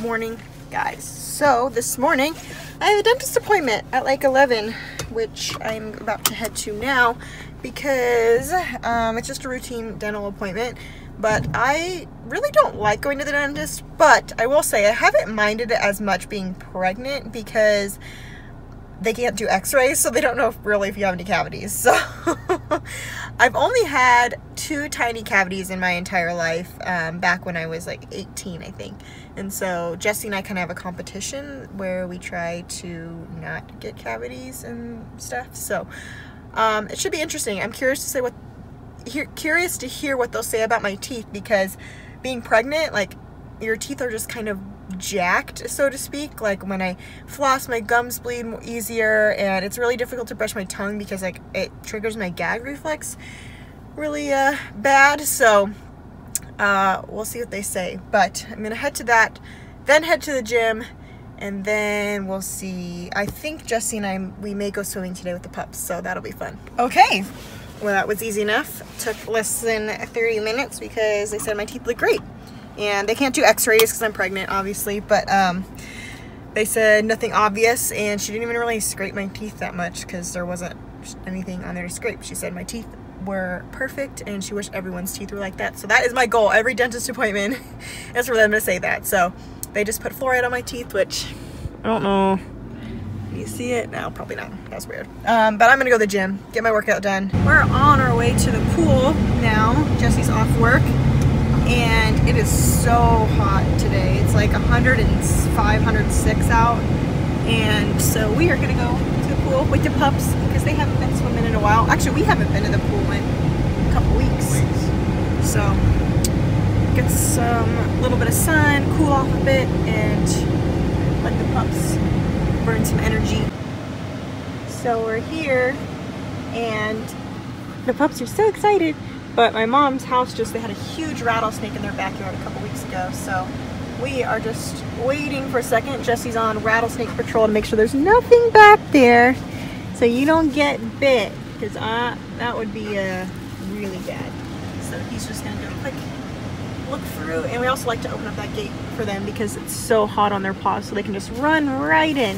morning, guys. So this morning I have a dentist appointment at like 11, which I'm about to head to now because it's just a routine dental appointment. But I really don't like going to the dentist, but I will say I haven't minded it as much being pregnant because they can't do x-rays, so they don't know if really if you have any cavities. So I've only had 2 tiny cavities in my entire life, back when I was like 18, I think. And so Jesse and I kind of have a competition where we try to not get cavities and stuff. So it should be interesting. I'm curious to say curious to hear what they'll say about my teeth, because being pregnant, like, your teeth are just kind of jacked, so to speak. Like, when I floss, my gums bleed easier, and it's really difficult to brush my tongue because, like, it triggers my gag reflex really bad. So we'll see what they say, but I'm gonna head to that, then head to the gym, and then we'll see. I think Jesse and we may go swimming today with the pups, so that'll be fun. Okay, well, that was easy enough. It took less than 30 minutes because they said my teeth look great. And they can't do x-rays because I'm pregnant, obviously, but they said nothing obvious, and she didn't even really scrape my teeth that much because there wasn't anything on there to scrape. She said my teeth were perfect, and she wished everyone's teeth were like that. So that is my goal. Every dentist appointment is for them to say that. So they just put fluoride on my teeth, which I don't know. You see it? No, probably not. That's weird. But I'm gonna go to the gym, get my workout done. We're on our way to the pool now. Jesse's off work, and it is so hot today. It's like 105, 106 out, and so we are gonna go to the pool with the pups because they haven't been swimming in a while. Actually, we haven't been to the pool in a couple weeks. So get some little bit of sun, cool off a bit, and let the pups burn some energy. So we're here, and the pups are so excited. But my mom's house just, they had a huge rattlesnake in their backyard a couple weeks ago, so we are just waiting for a second. Jesse's on rattlesnake patrol to make sure there's nothing back there so you don't get bit, because that would be really bad. So he's just going to do a quick look through, and we also like to open up that gate for them because it's so hot on their paws, so they can just run right in.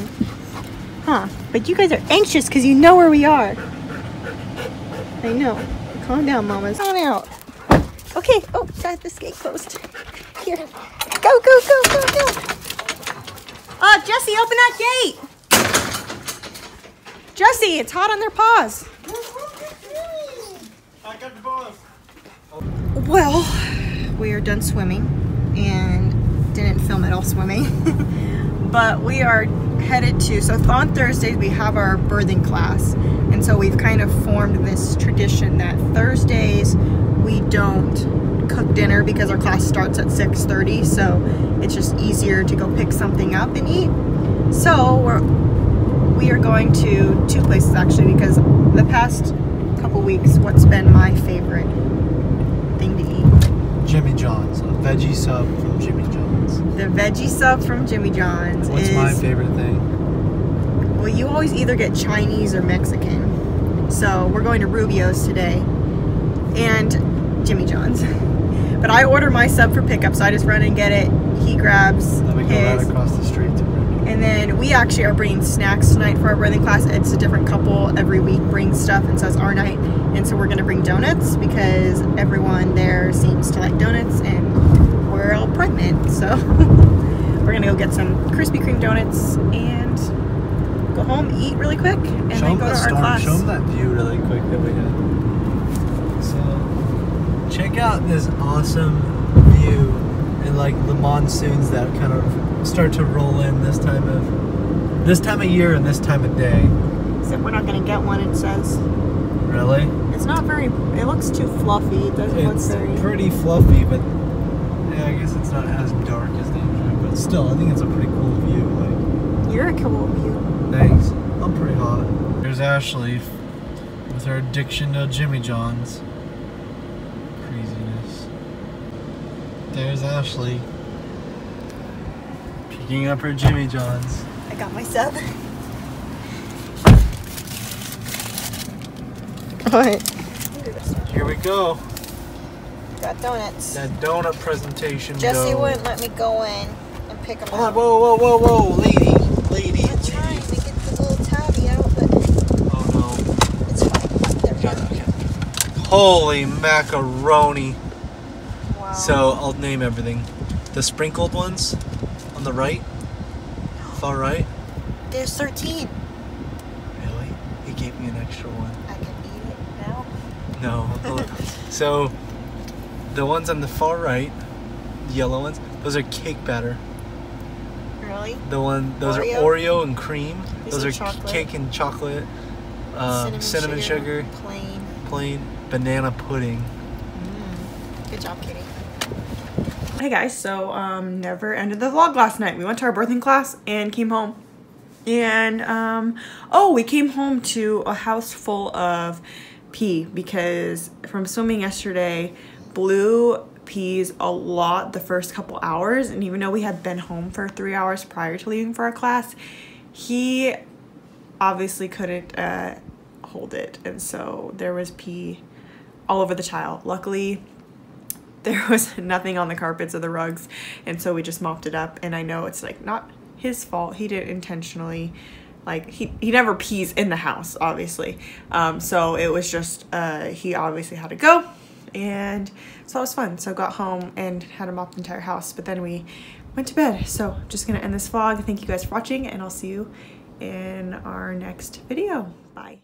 Huh, but you guys are anxious because you know where we are. I know. Calm down, mamas. Come on out. Okay. Oh, got this gate closed. Here. Go, go, go, go, go. Jesse, open that gate. Jesse, it's hot on their paws. I got the balls. Well, we are done swimming and didn't film at all swimming, but we are headed to, so on Thursdays we have our birthing class, and so we've kind of formed this tradition that Thursdays we don't cook dinner because our class starts at 6:30, so it's just easier to go pick something up and eat. So we are going to 2 places actually, because the past couple weeks what's been my favorite thing to eat? Jimmy John's, a veggie sub from Jimmy John's. The veggie sub from Jimmy John's. What's my favorite thing? Well, you always either get Chinese or Mexican. So we're going to Rubio's today and Jimmy John's. But I order my sub for pickup, so I just run and get it. He grabs his. We go right across the street to Rubio's. And then we actually are bringing snacks tonight for our birthing class. It's a different couple every week brings stuff, and so it's our night. And so we're going to bring donuts because everyone there seems to like donuts, and we're all pregnant, so we're gonna go get some Krispy Kreme donuts and go home, eat really quick, and then go to our class. Show them that view really quick that we had. So check out this awesome view, and like the monsoons that kind of start to roll in this time of year and this time of day. So we're not gonna get one, it says. Really? It's not very. It looks too fluffy. It doesn't look very. It's pretty fluffy, but. Yeah, I guess it's not as dark as the intro, but still, I think it's a pretty cool view. Like, you're a cool view. Thanks. I'm pretty hot. Here's Ashley with her addiction to Jimmy John's. Craziness. There's Ashley picking up her Jimmy John's. I got my sub. What? Here we go. Got donuts. That donut presentation. Jesse wouldn't let me go in and pick them out. Whoa, lady. I'm trying to get the little tabby out, but... Oh, no. It's fine. There we go. Holy macaroni. Wow. So, I'll name everything. The sprinkled ones on the right, far right. There's 13. Really? He gave me an extra one. I can eat it now? No. So, the ones on the far right, the yellow ones, those are cake batter. Really? The one, those are Oreo and cream. Those are cake and chocolate. Cinnamon sugar. Plain. Banana pudding. Mm. Good job, Kitty. Hey guys, so never ended the vlog last night. We went to our birthing class and came home. And we came home to a house full of pee because from swimming yesterday, Blue pees a lot the first couple hours. And even though we had been home for 3 hours prior to leaving for our class, he obviously couldn't hold it. And so there was pee all over the child. Luckily, there was nothing on the carpets or the rugs, and so we just mopped it up. And I know it's like not his fault. He didn't intentionally, like he never pees in the house, obviously. So it was just he obviously had to go, and so it was fun. So I got home and had to mop the entire house, but then we went to bed. So just gonna end this vlog. Thank you guys for watching, and I'll see you in our next video. Bye.